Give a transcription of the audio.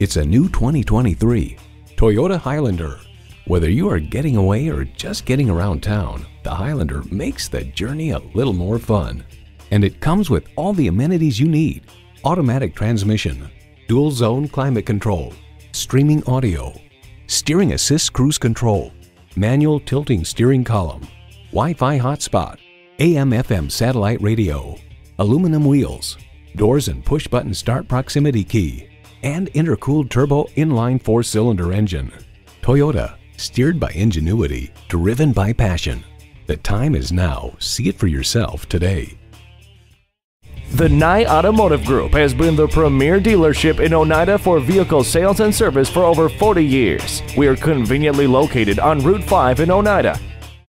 It's a new 2023 Toyota Highlander. Whether you are getting away or just getting around town, the Highlander makes the journey a little more fun. And it comes with all the amenities you need: automatic transmission, dual zone climate control, streaming audio, steering assist cruise control, manual tilting steering column, Wi-Fi hotspot, AM/FM satellite radio, aluminum wheels, doors and push-button start proximity key, and intercooled turbo inline four-cylinder engine. Toyota, steered by ingenuity, driven by passion. The time is now. See it for yourself today. The Nye Automotive Group has been the premier dealership in Oneida for vehicle sales and service for over 40 years. We are conveniently located on Route 5 in Oneida.